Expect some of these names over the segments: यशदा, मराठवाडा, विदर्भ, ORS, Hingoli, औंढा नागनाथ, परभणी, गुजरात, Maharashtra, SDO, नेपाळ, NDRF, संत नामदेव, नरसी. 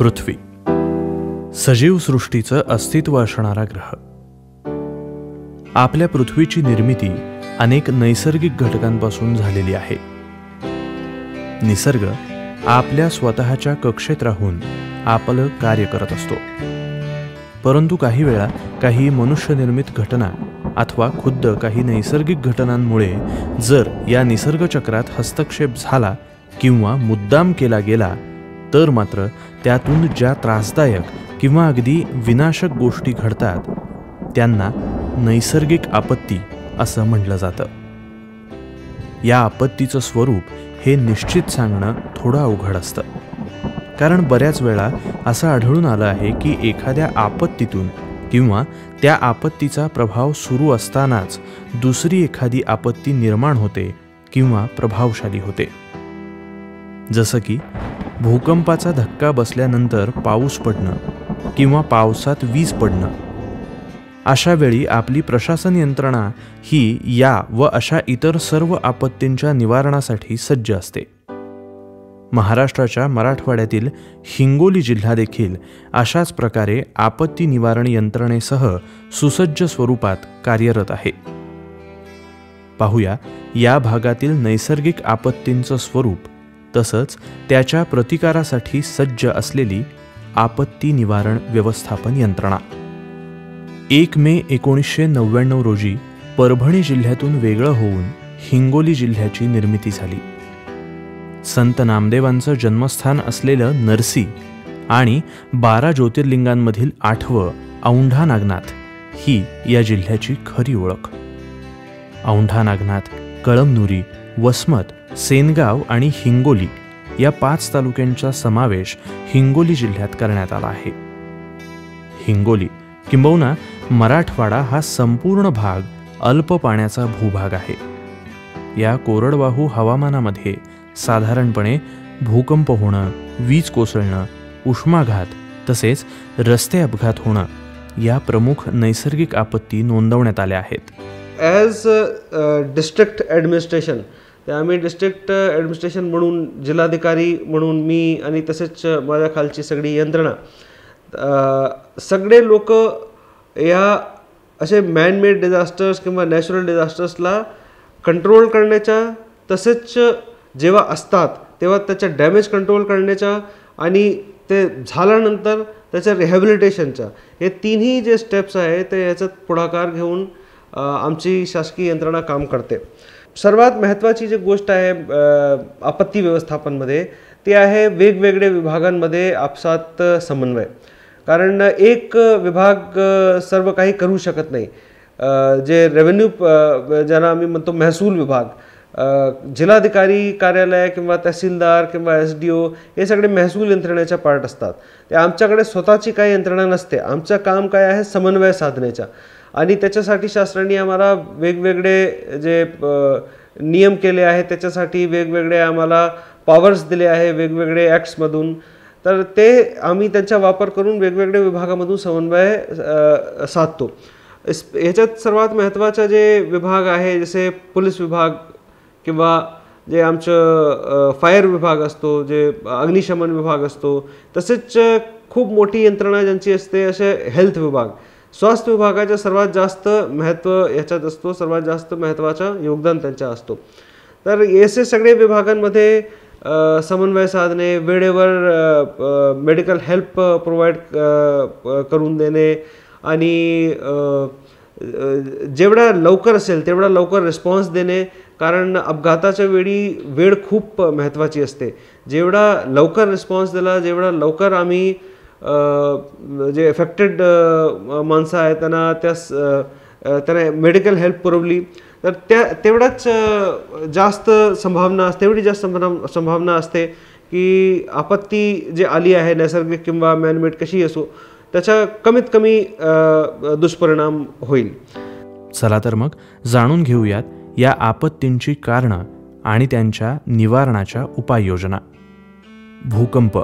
पृथ्वी सजीव सृष्टीचं अस्तित्व असणारा ग्रह। आपल्या पृथ्वीची निर्मिती अनेक नैसर्गिक घटकांपासून झालेली आहे। निसर्ग आपल्या स्वतःच्या कक्षेत राहून आपलं कार्य करत असतो, परंतु काही वेळा काही मनुष्यनिर्मित घटना अथवा खुद्द काही नैसर्गिक घटनांमुळे जर या निसर्ग चक्रात हस्तक्षेप झाला किंवा मुद्दाम केला गेला तर मात्र त्यातून ज्या त्रासदायक किंवा अगदी विनाशक गोष्टी घडतात त्यांना नैसर्गिक आपत्ती असं म्हटलं जातं। या आपत्तीचं स्वरूप हे निश्चित सांगणं थोडं अवघड असतं, कारण बऱ्याच वेळा असं आढळून आलं आहे की एखाद्या आपत्तीतून किंवा त्या आपत्तीचा प्रभाव सुरू असतानाच दुसरी एखादी आपत्ती निर्माण होते किंवा प्रभावशाली होते। जसं की भूकंपाचा धक्का बसल्यानंतर पाऊस पडणं किंवा पावसात वीज पडणं। अशा वेळी आपली प्रशासन यंत्रणा ही या व अशा इतर सर्व आपत्तींच्या निवारणासाठी सज्ज असते। महाराष्ट्राच्या मराठवाड्यातील हिंगोली जिल्हा देखील अशाच प्रकारे आपत्ती निवारण यंत्रणेसह सुसज्ज स्वरूपात कार्यरत आहे। पाहूया या भागातील नैसर्गिक आपत्तींचं स्वरूप तसंच त्याच्या प्रतिकारासाठी सज्ज असलेली आपत्ती निवारण व्यवस्थापन यंत्रणा। 1 मे 1999 रोजी परभणी जिल्ह्यातून वेगळं होऊन हिंगोली जिल्ह्याची निर्मिती झाली। संत नामदेवांचं जन्मस्थान असलेलं नरसी आणि 12 ज्योतिर्लिंगांमधील 8वं औंढा नागनाथ ही या जिल्ह्याची खरी ओळख। औंढा नागनाथ, कळमनुरी, वसमत, सेनगाव आणि हिंगोली या 5 तालुक्यांचा समावेश हिंगोली जिल्ह्यात करण्यात आला आहे। हिंगोली किंबहुना मराठवाडा हा संपूर्ण भाग अल्प पाण्याचा भूभाग आहे। या कोरडवाहू हवामानामध्ये साधारणपणे भूकंप होणं, वीज कोसळणं, उष्माघात तसेच रस्ते अपघात होणं या प्रमुख नैसर्गिक आपत्ती नोंदवण्यात आल्या आहेत। ॲज डिस्ट्रिक्ट ॲडमिनिस्ट्रेशन, आम्ही डिस्ट्रिक्ट ॲडमिनिस्ट्रेशन म्हणून, जिल्हाधिकारी म्हणून मी आणि तसेच माझ्या खालची सगळी यंत्रणा, सगळे लोक या असे मॅनमेड डिझास्टर्स किंवा नॅचरल डिझास्टर्सला कंट्रोल करण्याच्या तसेच जेव्हा असतात तेव्हा त्याच्या डॅमेज कंट्रोल करण्याच्या आणि ते झाल्यानंतर त्याच्या रिहॅबिलिटेशनच्या, हे तिन्ही जे स्टेप्स आहे ते याच्यात पुढाकार घेऊन आमची शासकीय यंत्रणा काम करते। सर्वात महत्त्वाची जी गोष्ट आहे आपत्ती व्यवस्थापनमध्ये ते आहे वेगवेगळे विभागांमध्ये आपसात समन्वय, कारण एक विभाग सर्व काही करू शकत नाही। जे रेव्हेन्यू, ज्यांना आम्ही म्हणतो महसूल विभाग, जिल्हाधिकारी कार्यालय किंवा तहसीलदार किंवा SDO हे सगळे महसूल यंत्रणेच्या पार्ट असतात। ते आमच्याकडे स्वतःची काही यंत्रणा नसते। आमचं काम काय आहे, समन्वय साधण्याचा, आणि त्याच्यासाठी शासनाने आम्हाला वेगवेगळे जे नियम केले आहेत त्याच्यासाठी वेगवेगळे आम्हाला पावर्स दिले आहे वेगवेगळे ॲक्ट्समधून। तर ते आम्ही त्यांचा वापर करून वेगवेगळ्या विभागामधून समन्वय साधतो। ह्याच्यात सर्वात महत्त्वाचा जे विभाग आहे जसे पोलीस विभाग किंवा जे आमचं फायर विभाग असतो, जे अग्निशमन विभाग असतो, तसेच खूप मोठी यंत्रणा ज्यांची असते असे हेल्थ विभाग, स्वास्थ्य विभागाचा सर्वात जास्त महत्त्व ह्याच्यात असतो, सर्वात जास्त महत्त्वाचा योगदान त्यांचा असतो। तर असे सगळे विभागांमध्ये समन्वय साधणे, वेळेवर मेडिकल हेल्प प्रोव्हाइड करून देणे आणि जेवढा लवकर असेल तेवढा लवकर रिस्पॉन्स देणे, कारण अपघाताच्या वेळी वेळ खूप महत्त्वाची असते। जेवढा लवकर रिस्पॉन्स दिला, जेवढा लवकर आम्ही जे एफेक्टेड माणसं आहेत त्यांना त्यांना मेडिकल हेल्प पुरवली तर तेवढाच जास्त संभावना असते, तेवढी जास्त संभावना असते की आपत्ती जे आली आहे नैसर्गिक किंवा मॅनमेड कशी असो त्याचा कमीत कमी दुष्परिणाम होईल। चला तर मग जाणून घेऊयात या आपत्तींची कारणं आणि त्यांच्या निवारणाच्या उपाययोजना। भूकंप,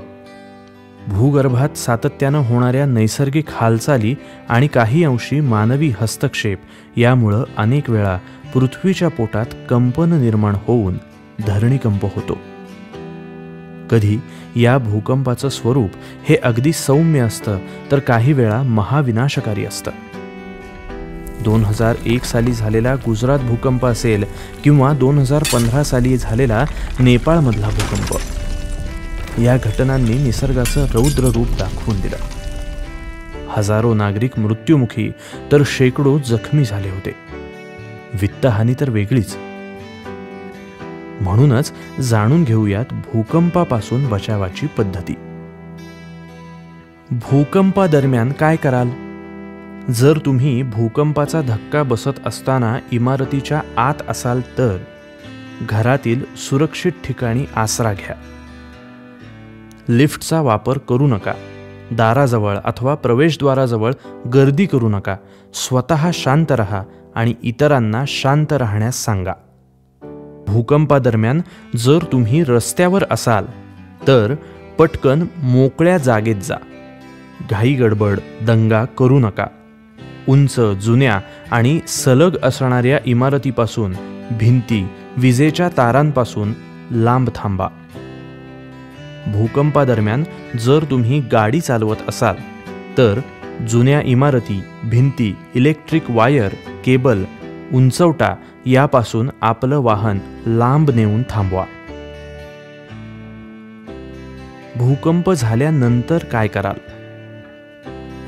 भूगर्भात सातत्यानं होणाऱ्या नैसर्गिक हालचाली आणि काही अंशी मानवी हस्तक्षेप यामुळं अनेक वेळा पृथ्वीच्या पोटात कंपन निर्माण होऊन धरणीकंप होतो। कधी या भूकंपाचं स्वरूप हे अगदी सौम्य असतं तर काही वेळा महाविनाशकारी असतं। 2001 साली झालेला गुजरात भूकंप असेल किंवा 2015 साली झालेला नेपाळमधला भूकंप, या घटनांनी निसर्गाचं रौद्र रूप दाखवून दिलं। हजारो नागरिक मृत्युमुखी तर शेकडो जखमी झाले होते। वित्तहानी तर वेगळीच। म्हणूनच जाणून घेऊयात भूकंपापासून बचावाची पद्धती। भूकंपा दरम्यान काय कराल? जर तुम्ही भूकंपाचा धक्का बसत असताना इमारतीच्या आत असाल तर घरातील सुरक्षित ठिकाणी आसरा घ्या। लिफ्टचा वापर करू नका। दाराजवळ अथवा प्रवेशद्वाराजवळ गर्दी करू नका। स्वतः शांत रहा आणि इतरांना शांत राहण्यास सांगा। भूकंपादरम्यान जर तुम्ही रस्त्यावर असाल तर पटकन मोकळ्या जागेत जा। घाई गडबड दंगा करू नका। उंच जुन्या आणि सलग असणाऱ्या इमारतीपासून, भिंती, विजेच्या तारांपासून लांब थांबा। भूकंपादरम्यान जर तुम्ही गाडी चालवत असाल तर जुन्या इमारती, भिंती, इलेक्ट्रिक वायर, केबल, उंचवटा यापासून आपलं वाहन लांब नेऊन थांबवा। भूकंप झाल्यानंतर काय कराल?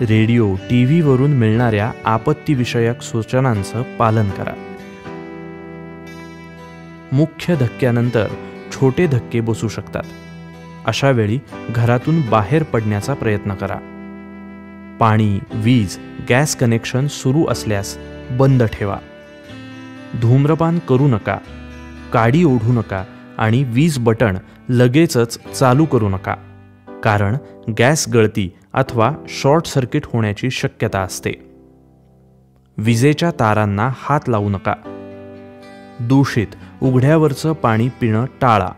रेडिओ, टीव्ही वरून मिळणाऱ्या आपत्तीविषयक सूचनांचं पालन करा। मुख्य धक्क्यानंतर छोटे धक्के बसू शकतात, अशा वेळी घरातून बाहेर पडण्याचा प्रयत्न करा। पाणी, वीज, गॅस कनेक्शन सुरू असल्यास बंद ठेवा। धूम्रपान करू नका। काडी ओढू नका आणि वीज बटण लगेचच चालू करू नका, कारण गॅस गळती अथवा शॉर्ट सर्किट होण्याची शक्यता असते। विजेच्या तारांना हात लावू नका। दूषित उघड्यावरचं पाणी पिणं टाळा,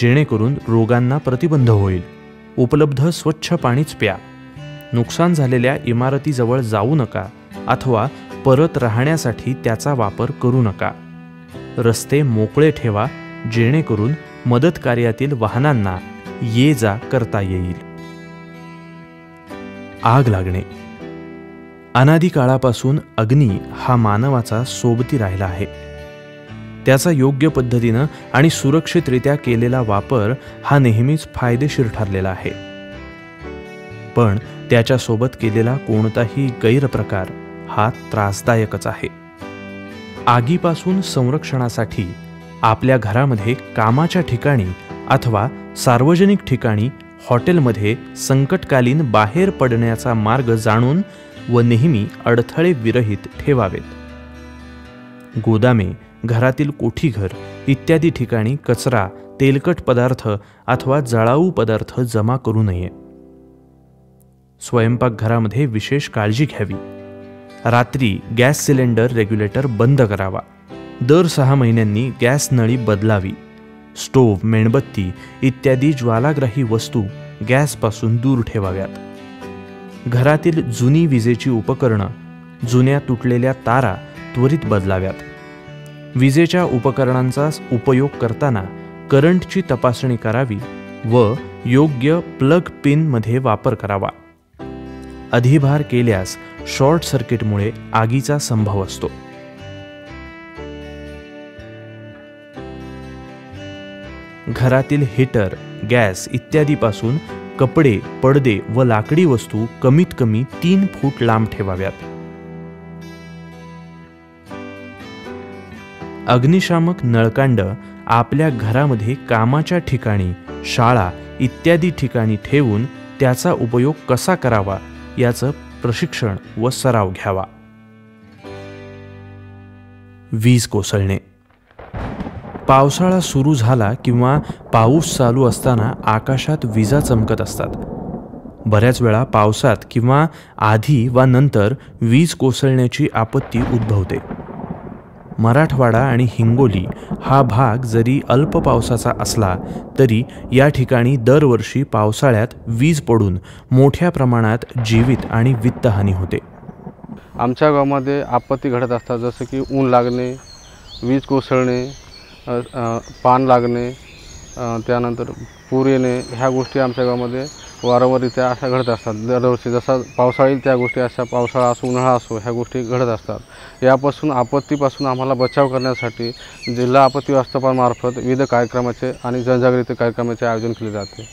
जेणेकरून रोगांना प्रतिबंध होईल। उपलब्ध स्वच्छ पाणीच प्या। नुकसान झालेल्या इमारतीजवळ जाऊ नका अथवा परत राहण्यासाठी त्याचा वापर करू नका। रस्ते मोकळे ठेवा, जेणेकरून मदत कार्यातील वाहनांना ये जा करता येईल। आग लागणे. अनादी काळापासून अग्नी हा मानवाचा सोबती राहिला आहे। त्याचा योग्य पद्धतीने आणि सुरक्षितरित्या केलेला वापर हा नेहमीच फायदेशीर ठरलेला आहे, पण त्याच्यासोबत केलेला कोणताही गैरप्रकार हा त्रासदायकच आहे। आगीपासून संरक्षणासाठी आपल्या घरामध्ये, कामाच्या ठिकाणी अथवा सार्वजनिक ठिकाणी, हॉटेलमध्ये संकटकालीन बाहेर पडण्याचा मार्ग जाणून व नेहमी अडथळे विरहित ठेवावेत। गोदामे, घरातील कोठीघर इत्यादी ठिकाणी कचरा, तेलकट पदार्थ अथवा जळाऊ पदार्थ जमा करू नये। स्वयंपाकघरामध्ये विशेष काळजी घ्यावी। रात्री गॅस सिलेंडर रेग्युलेटर बंद करावा। दर 6 महिन्यांनी गॅस नळी बदलावी। स्टोव्ह, मेणबत्ती इत्यादी ज्वालाग्राही वस्तू गॅसपासून दूर ठेवाव्यात। घरातील जुनी विजेची उपकरणं, जुन्या तुटलेल्या तारा त्वरित बदलाव्यात। विजेच्या उपकरणांचा उपयोग करताना करंटची तपासणी करावी व योग्य प्लग पिनमध्ये वापर करावा। अधिभार केल्यास शॉर्ट सर्किटमुळे आगीचा संभव असतो। घरातील हीटर, गॅस इत्यादीपासून कपडे, पडदे व लाकडी वस्तू कमीत कमी 3 फूट लांब ठेवाव्यात। अग्निशामक नळकांड आपल्या घरामध्ये, कामाच्या ठिकाणी, शाळा इत्यादी ठिकाणी ठेवून त्याचा उपयोग कसा करावा याचं प्रशिक्षण व सराव घ्यावा। वीज कोसळणे. पावसाळा सुरू झाला किंवा पाऊस चालू असताना आकाशात विजा चमकत असतात। बऱ्याच वेळा पावसात किंवा आधी वा नंतर वीज कोसळण्याची आपत्ती उद्भवते। मराठवाडा आणि हिंगोली हा भाग जरी अल्प पावसाचा असला तरी या ठिकाणी दरवर्षी पावसाळ्यात वीज पडून मोठ्या प्रमाणात जीवित आणि वित्तहानी होते। आमच्या गावामध्ये आपत्ती घडत असतात, जसं की ऊन लागणे, वीज कोसळणे, पान लागणे, त्यानंतर पूर येणे ह्या गोष्टी आमच्या गावामध्ये वारंवार इथे अशा घडत असतात। दरवर्षी जसा पावसाळी त्या गोष्टी अशा पावसाळा असो उन्हाळा असो ह्या गोष्टी घडत असतात। यापासून आपत्तीपासून आम्हाला बचाव करण्यासाठी जिल्हा आपत्ती व्यवस्थापनामार्फत विविध कार्यक्रमाचे आणि जनजागृती कार्यक्रमाचे आयोजन केले जाते।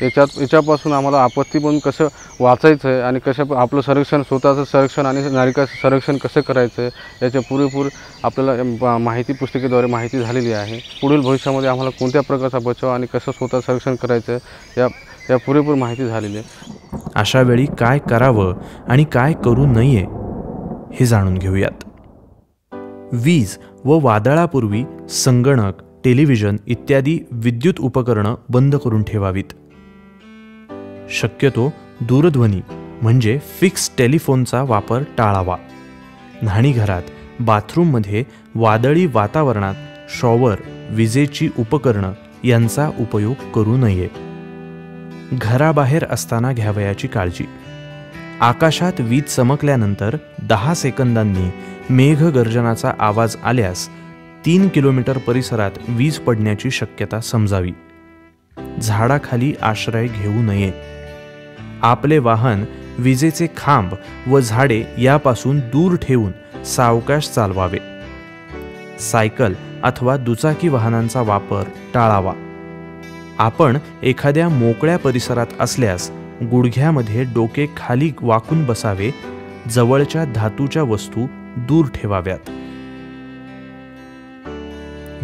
याच्यापासून आम्हाला आपत्तीपासून कसं वाचायचं आहे आणि कसं आपलं संरक्षण स्वतःचं संरक्षण आणि नागरिकाचं संरक्षण कसं करायचं आहे याचे पुरेपूर आपल्याला माहिती पुस्तिकेद्वारे माहिती झालेली आहे। पुढील भविष्यामध्ये आम्हाला कोणत्या प्रकारचा बचाव आणि कसं स्वतः संरक्षण करायचं या पुरेपूर माहिती झालेली आहे। अशा वेळी काय करावं आणि काय करू नये हे जाणून घेऊयात। वीज व वादळापूर्वी संगणक टेलिव्हिजन इत्यादी विद्युत उपकरणं बंद करून ठेवावीत। शक्यतो दूरध्वनी म्हणजे फिक्स टेलिफोनचा वापर टाळावा। न्हाणीघरात बाथरूममध्ये वादळी वातावरणात शॉवर विजेची उपकरणं यांचा उपयोग करू नये। घराबाहेर असताना घ्यावयाची काळजी। आकाशात वीज चमकल्यानंतर 10 सेकंदांनी मेघगर्जनाचा आवाज आल्यास 3 किलोमीटर परिसरात वीज पडण्याची शक्यता समजावी। झाडाखाली आश्रय घेऊ नये। आपले वाहन विजेचे खांब व झाडे यापासून दूर ठेवून सावकाश चालवावे। सायकल अथवा दुचाकी वाहनांचा वापर टाळावा। आपण एखाद्या मोकळ्या परिसरात असल्यास गुडघ्यामध्ये डोके खाली वाकून बसावे। जवळच्या धातूच्या वस्तू दूर ठेवाव्यात।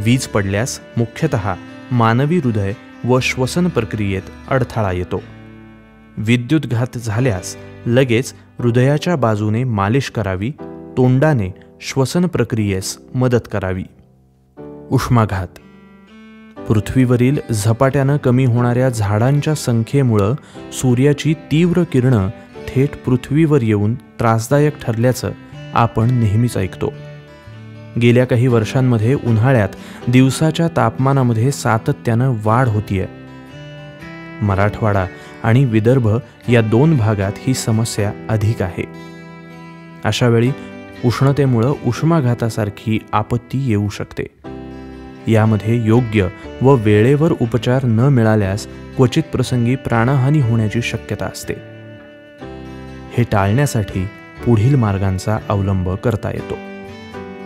वीज पडल्यास मुख्यतः मानवी हृदय व श्वसन प्रक्रियेत अडथळा येतो। विद्युतघात झाल्यास लगेच हृदयाच्या बाजूने मालिश करावी। तोंडाने श्वसन प्रक्रियेस मदत करावी। उष्माघात पृथ्वीवरील झपाट्याने कमी होणाऱ्या झाडांच्या संख्येमुळे सूर्याची तीव्र किरणे थेट पृथ्वीवर येऊन त्रासदायक ठरल्याचं आपण नेहमीच ऐकतो। गेल्या काही वर्षांमध्ये उन्हाळ्यात दिवसाच्या तापमानामध्ये सातत्याने वाढ होतीये। मराठवाडा आणि विदर्भ या 2 भागात ही समस्या अधिक आहे। अशा वेळी उष्णतेमुळे उष्माघातासारखी आपत्ती येऊ शकते। यामध्ये योग्य व वेळेवर उपचार न मिळाल्यास क्वचित प्रसंगी प्राणहानी होण्याची शक्यता असते। हे टाळण्यासाठी पुढील मार्गांचा अवलंब करता येतो।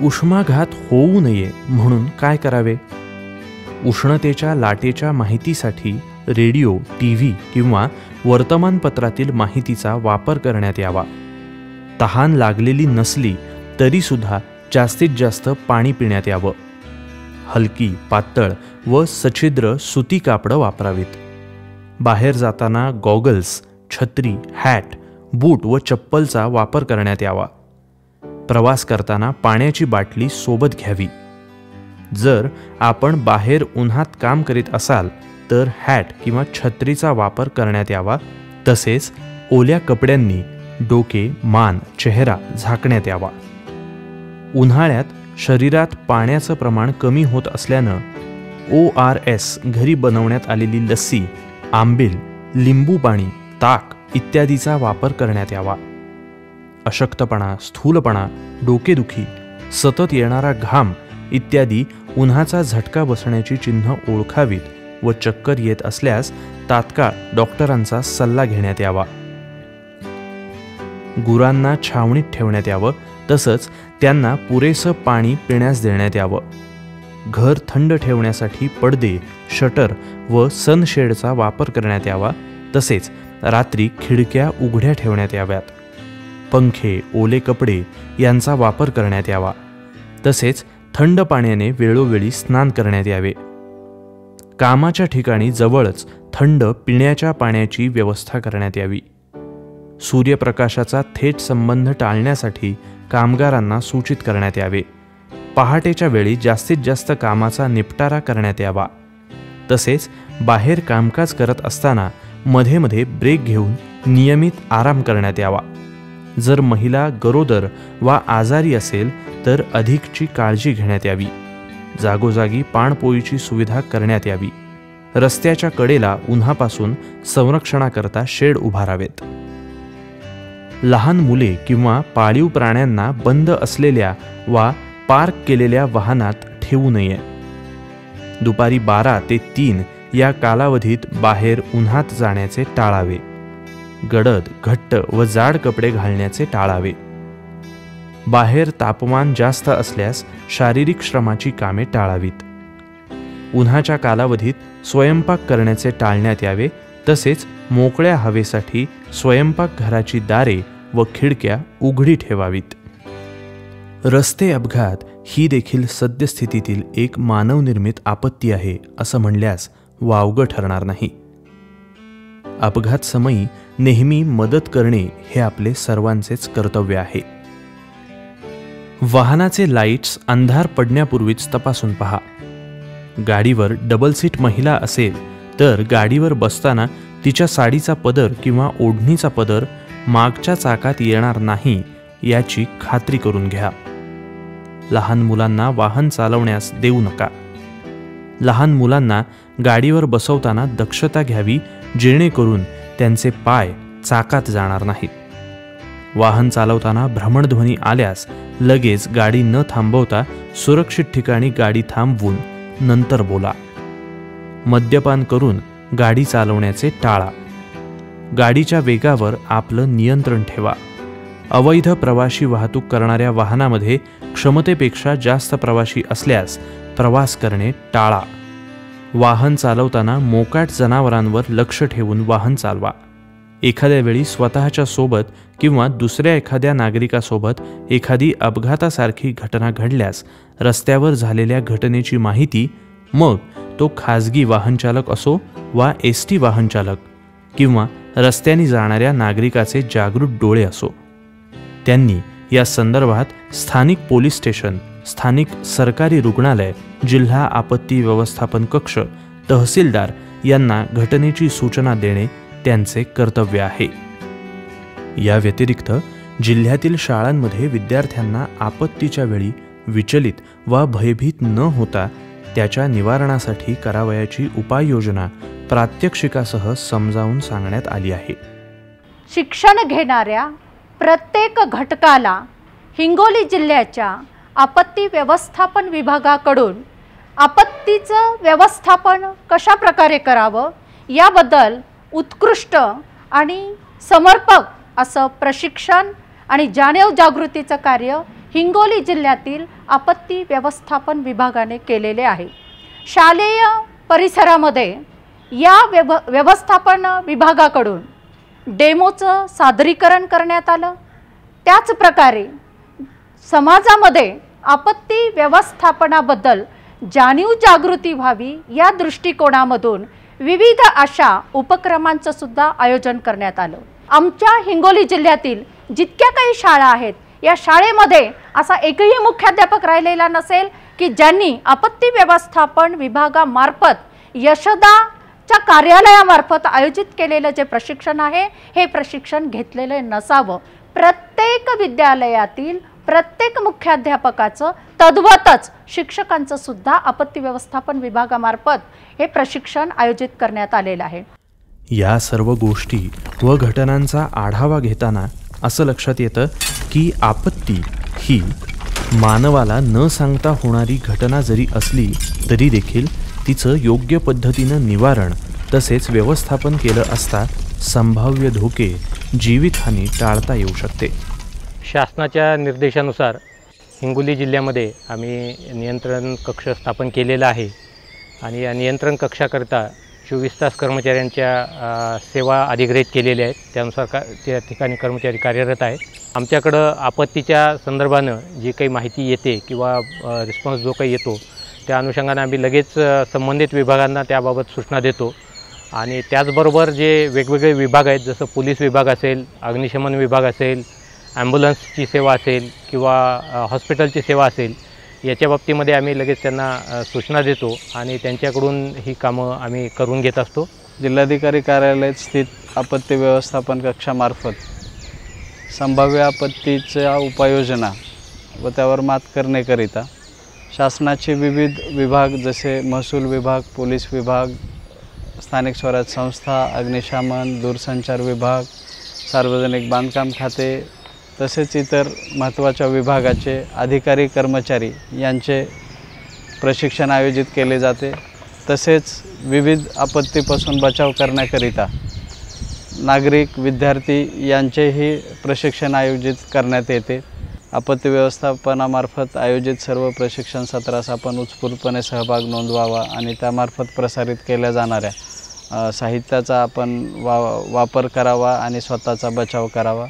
उष्माघात होऊ नये म्हणून काय करावे? उष्णतेच्या लाटेच्या माहितीसाठी रेडिओ टीव्ही किंवा वर्तमानपत्रातील माहितीचा वापर करण्यात यावा। तहान लागलेली नसली तरी सुद्धा जास्तीत जास्त पाणी पिण्यात यावं। हलकी पातळ व सछिद्र सुती कापडं वापरावीत। बाहेर जाताना गॉगल्स छत्री हॅट बूट व चप्पलचा वापर करण्यात यावा। प्रवास करताना पाण्याची बाटली सोबत घ्यावी। जर आपण बाहेर उन्हात काम करीत असाल तर हॅट किंवा छत्रीचा वापर करण्यात यावा। तसेच ओल्या कपड्यांनी डोके मान चेहरा झाकण्यात यावा। उन्हाळ्यात शरीरात पाण्याचं प्रमाण कमी होत असल्यानं ORS घरी बनवण्यात आलेली लस्सी आंबील लिंबू पाणी ताक इत्यादीचा वापर करण्यात यावा। अशक्तपणा स्थूलपणा डोकेदुखी सतत येणारा घाम इत्यादी उन्हाचा झटका बसण्याची चिन्ह ओळखावीत व चक्कर येत असल्यास तात्काळ डॉक्टरांचा सल्ला घेण्यात यावा। गुरांना छावणीत ठेवण्यात यावं तसंच त्यांना पुरेसं पाणी पिण्यास देण्यात यावं। घर थंड ठेवण्यासाठी पडदे शटर व सनशेडचा वापर करण्यात यावा। तसेच रात्री खिडक्या उघड्या ठेवण्यात याव्यात। पंखे ओले कपडे यांचा वापर करण्यात यावा। तसेच थंड पाण्याने वेळोवेळी स्नान करण्यात यावे। कामाच्या ठिकाणी जवळच थंड पिण्याच्या पाण्याची व्यवस्था करण्यात यावी। सूर्यप्रकाशाचा थेट संबंध टाळण्यासाठी कामगारांना सूचित करण्यात यावे। पहाटेच्या वेळी जास्तीत जास्त कामाचा निपटारा करण्यात यावा। तसेच बाहेर कामकाज करत असताना मध्ये मध्ये ब्रेक घेऊन नियमित आराम करण्यात यावा। जर महिला गरोदर वा आजारी असेल तर अधिकची काळजी घेण्यात यावी। जागोजागी पाणपोईची सुविधा करण्यात यावी। रस्त्याच्या कडेला उन्हापासून संरक्षणाकरता शेड उभारावेत। लहान मुले किंवा पाळीव प्राण्यांना बंद असलेल्या वा पार्क केलेल्या वाहनात ठेवू नये। दुपारी 12 ते 3 या कालावधीत बाहेर उन्हात जाण्याचे टाळावे. गडद, घट्ट व जाड कपडे घालण्याचे टाळावे. बाहेर तापमान जास्त असल्यास शारीरिक श्रमाची कामे टाळावीत. उन्हाच्या कालावधीत स्वयंपाक करण्याचे टाळण्यात यावे, तसेच मोकळ्या हवेसाठी स्वयंपाकघराची दारे व खिडक्या उघडी ठेवावीत. रस्ते अपघात ही देखील सद्यस्थितीतील एक मानवनिर्मित आपत्ती आहे असं म्हणल्यास वावगं ठरणार नाही. अपघात समयी नेहमी मदत करणे हे आपले सर्वांचेच कर्तव्य आहे. वाहनाचे लाईट्स अंधार पडण्यापूर्वीच तपासून पहा. गाडीवर डबल सीट महिला असेल तर गाडीवर बसताना तिच्या साडीचा पदर किंवा ओढणीचा पदर मागच्या चाकात येणार नाही याची खात्री करून घ्या. लहान मुलांना वाहन चालवण्यास देऊ नका. लहान मुलांना गाडीवर बसवताना दक्षता घ्यावी, जेणेकरून त्यांचे पाय चाकात जाणार नाहीत. वाहन चालवताना भ्रमणध्वनी आल्यास लगेच गाडी न थांबवता सुरक्षित ठिकाणी गाडी थांबवून नंतर बोला. मद्यपान करून गाडी चालवण्याचे टाळा. गाडीच्या वेगावर आपलं नियंत्रण ठेवा. अवैध प्रवाशी वाहतूक करणाऱ्या वाहनामध्ये क्षमतेपेक्षा जास्त प्रवाशी असल्यास प्रवास करणे टाळा. वाहन चालवताना मोकाट जनावरांवर लक्ष ठेवून वाहन चालवा. एखाद्या वेळी स्वतःच्या सोबत किंवा दुसऱ्या एखाद्या नागरिकासोबत एखादी अपघातासारखी घटना घडल्यास रस्त्यावर झालेल्या घटनेची माहिती मग तो खाजगी वाहनचालक असो वा ST वाहनचालक किंवा रस्त्याने जाणाऱ्या नागरिकाचे जागृत डोळे असो, त्यांनी या संदर्भात स्थानिक पोलीस स्टेशन, स्थानिक सरकारी रुग्णालय, जिल्हा आपत्ती व्यवस्थापन कक्ष, तहसीलदार यांना घटनेची सूचना देणे त्यांचे कर्तव्य आहे. या व्यतिरिक्त जिल्ह्यातील शाळांमध्ये विद्यार्थ्यांना आपत्तीच्या वेळी विचलित वा भयभीत न होता त्याच्या निवारणासाठी करावयाची उपाययोजना प्रात्यक्षिकासह समजावून सांगण्यात आली आहे. शिक्षण घेणाऱ्या प्रत्येक घटकाला हिंगोली जिल्ह्याच्या आपत्ती व्यवस्थापन विभागाकडून आपत्तीचं व्यवस्थापन कशा प्रकारे करावं याबद्दल उत्कृष्ट आणि समर्पक असं प्रशिक्षण आणि जाणीव जागृतीचं कार्य हिंगोली जिल्ह्यातील आपत्ती व्यवस्थापन विभागाने केलेले आहे. शालेय परिसरामध्ये या व्यवस्थापन विभागाकडून डेमोचं सादरीकरण करण्यात आलं. त्याचप्रकारे समाजामध्ये आपत्ती व्यवस्थापनाबद्दल जाणीव जागृती व्हावी या दृष्टिकोनामधून विविध अशा उपक्रमांचं सुद्धा आयोजन करण्यात आलं. आमच्या हिंगोली जिल्ह्यातील जितक्या काही शाळा आहेत या शाळेमध्ये असा एकही मुख्याध्यापक राहिलेला नसेल की ज्यांनी आपत्ती व्यवस्थापन विभागामार्फत यशदाच्या कार्यालयामार्फत आयोजित केलेलं जे प्रशिक्षण आहे हे प्रशिक्षण घेतलेलं नसावं. प्रत्येक विद्यालयातील प्रत्येक मुख्याध्यापकाचं तद्वतच शिक्षकांचं सुद्धा आपत्ती व्यवस्थापन विभागामार्फत हे प्रशिक्षण आयोजित करण्यात आलेलं आहे. या सर्व गोष्टी व घटनांचा आढावा घेताना असं लक्षात येतं की आपत्ती ही मानवाला न सांगता होणारी घटना जरी असली तरी देखील तिचं योग्य पद्धतीनं निवारण तसेच व्यवस्थापन केलं असता संभाव्य धोके, जीवितहानी टाळता येऊ शकते. शासनाच्या निर्देशानुसार हिंगोली जिल्ह्यामध्ये आम्ही नियंत्रण कक्ष स्थापन केलेला आहे आणि या नियंत्रण कक्षाकरता 24 तास कर्मचाऱ्यांच्या सेवा अधिग्रहित केलेल्या आहेत. त्यानुसार त्या ठिकाणी कर्मचारी कार्यरत आहेत. आमच्याकडं आपत्तीच्या संदर्भानं जी काही माहिती येते किंवा रिस्पॉन्स जो काही येतो त्या अनुषंगाने आम्ही लगेच संबंधित विभागांना त्याबाबत सूचना देतो. आणि त्याचबरोबर जे वेगवेगळे विभाग आहेत, जसं पोलीस विभाग असेल, अग्निशमन विभाग असेल, ॲम्ब्युलन्सची सेवा असेल किंवा हॉस्पिटलची सेवा असेल, याच्या बाबतीमध्ये आम्ही लगेच त्यांना सूचना देतो आणि त्यांच्याकडून ही कामं आम्ही करून घेत असतो. जिल्हाधिकारी कार्यालयात स्थित आपत्ती व्यवस्थापन कक्षामार्फत संभाव्य आपत्तीच्या उपाययोजना व त्यावर मात करण्याकरिता शासनाचे विविध विभाग जसे महसूल विभाग, पोलीस विभाग, स्थानिक स्वराज्य संस्था, अग्निशमन, दूरसंचार विभाग, सार्वजनिक बांधकाम खाते तसेच इतर महत्त्वाच्या विभागाचे अधिकारी कर्मचारी यांचे प्रशिक्षण आयोजित केले जाते। तसेच विविध आपत्तीपासून बचाव करण्याकरिता नागरिक विद्यार्थी यांचेही प्रशिक्षण आयोजित करण्यात येते। आपत्ती व्यवस्थापनामार्फत आयोजित सर्व प्रशिक्षण सत्रास आपण उत्स्फूर्तपणे सहभाग नोंदवावा आणि त्यामार्फत प्रसारित केल्या जाणाऱ्या साहित्याचा आपण वापर करावा आणि स्वतःचा बचाव करावा।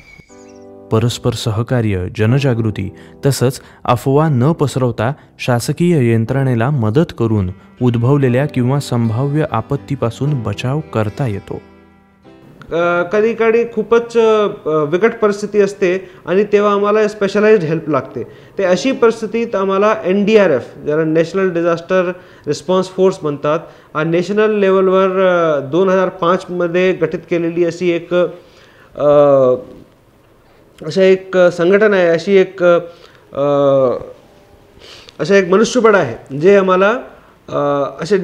परस्पर सहकार्य, जनजागृती तसंच अफवा न पसरवता शासकीय यंत्रणेला मदत करून उद्भवलेल्या किंवा संभाव्य आपत्तीपासून बचाव करता येतो। कधी कधी खूपच बिकट परिस्थिती असते आणि तेव्हा आम्हाला स्पेशलाइज्ड हेल्प लागते। ते अशी परिस्थितीत आम्हाला NDRF, ज्याला नॅशनल डिझास्टर रिस्पॉन्स फोर्स म्हणतात, नॅशनल लेवलवर 2005 मध्ये गठीत केलेली अशी एक संघटना आहे, अशा एक मनुष्यबळ आहे जे आम्हाला असे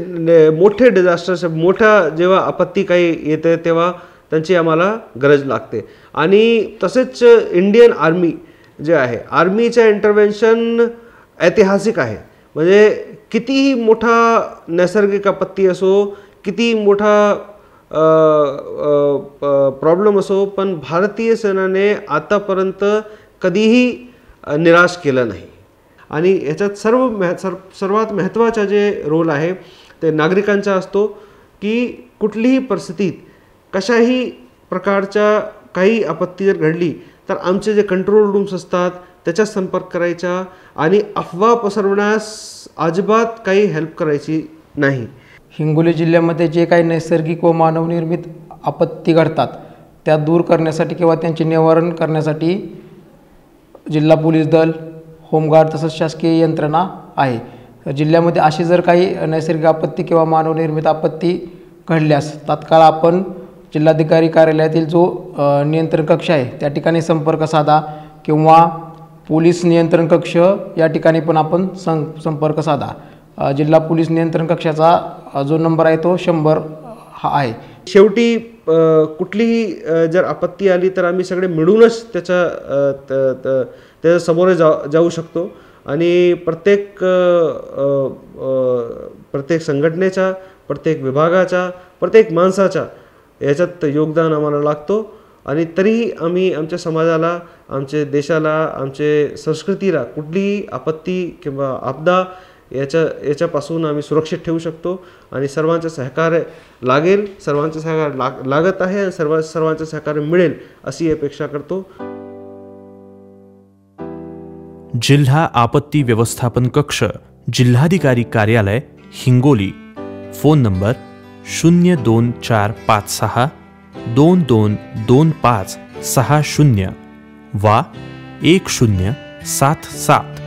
मोठे डिझास्टर्स, मोठा जेव्हा आपत्ती काही येते तेव्हा त्यांची आम्हाला गरज लागते। आणि तसेच इंडियन आर्मी जे आहे, आर्मीचे इंटरव्हेन्शन ऐतिहासिक आहे। म्हणजे कितीही मोठा नैसर्गिक आपत्ती असो, किती मोठा प्रॉब्लेम असो, पण भारतीय सेनेने आतापर्यंत कधीही निराश केलं नाही। आणि याच्यात सर्वात महत्त्वाचा जे रोल आहे ते नागरिकांचा असतो की कुठलीही परिस्थितीत कशाही प्रकारचा काही आपत्ती जर घडली तर आमचे जे कंट्रोल रूम्स असतात त्याचा संपर्क करायचा आणि अफवा पसरवण्यास अजिबात काही हेल्प करायची नाही। हिंगोली जिल्ह्यामध्ये जे काही नैसर्गिक व मानवनिर्मित आपत्ती घडतात त्या दूर करण्यासाठी किंवा त्यांचे निवारण करण्यासाठी जिल्हा पोलीस दल, होमगार्ड तसंच शासकीय यंत्रणा आहे। जिल्ह्यामध्ये अशी जर काही नैसर्गिक आपत्ती किंवा मानवनिर्मित आपत्ती घडल्यास तात्काळ आपण जिल्हाधिकारी कार्यालयातील जो नियंत्रण कक्ष आहे त्या ठिकाणी संपर्क साधा किंवा पोलीस नियंत्रण कक्ष या ठिकाणी पण आपण संपर्क साधा। जिल्हा पोलीस नियंत्रण कक्षाचा जो नंबर आहे तो 100 हा आहे। शेवटी कुठलीही जर आपत्ती आली तर आम्ही सगळे मिळूनच त्याच्या समोर जाऊ शकतो आणि प्रत्येक संघटनेचा, प्रत्येक विभागाचा, प्रत्येक माणसाचा याच्यात योगदान आम्हाला लागतो। आणि तरीही आम्ही आमच्या समाजाला, आमच्या देशाला, आमच्या संस्कृतीला कुठलीही आपत्ती किंवा आपदा याच्यापासून आम्ही सुरक्षित ठेवू शकतो। आणि सर्वांचं सहकार्य लागेल, सर्वांचं सहकार्य लागत आहे आणि सर्वांचं सहकार्य मिळेल अशी अपेक्षा करतो। जिल्हा आपत्ती व्यवस्थापन कक्ष, जिल्हाधिकारी कार्यालय, हिंगोली। फोन नंबर 02456222560 वा 1077